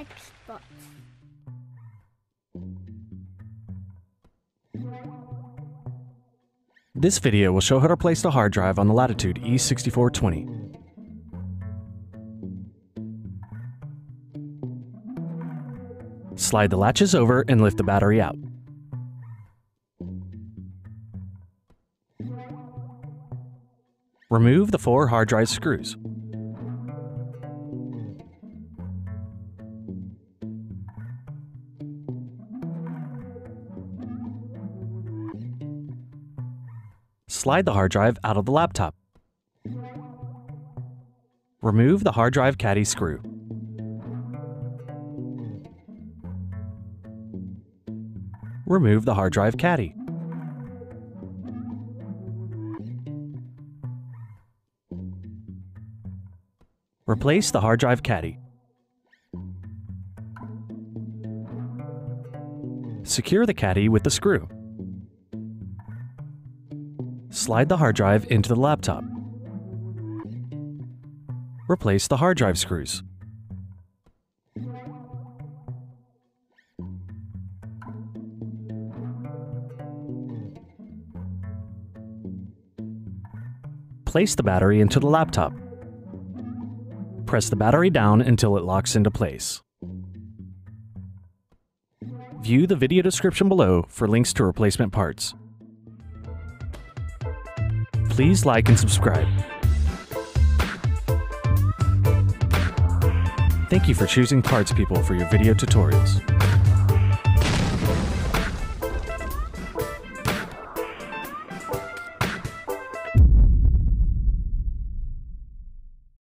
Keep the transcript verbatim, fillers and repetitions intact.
red spots. This video will show how to place the hard drive on the Latitude E sixty-four twenty. Slide the latches over and lift the battery out. Remove the four hard drive screws. Slide the hard drive out of the laptop. Remove the hard drive caddy screw. Remove the hard drive caddy. Replace the hard drive caddy. Secure the caddy with the screw. Slide the hard drive into the laptop. Replace the hard drive screws. Place the battery into the laptop. Press the battery down until it locks into place. View the video description below for links to replacement parts. Please like and subscribe. Thank you for choosing Parts-People for your video tutorials.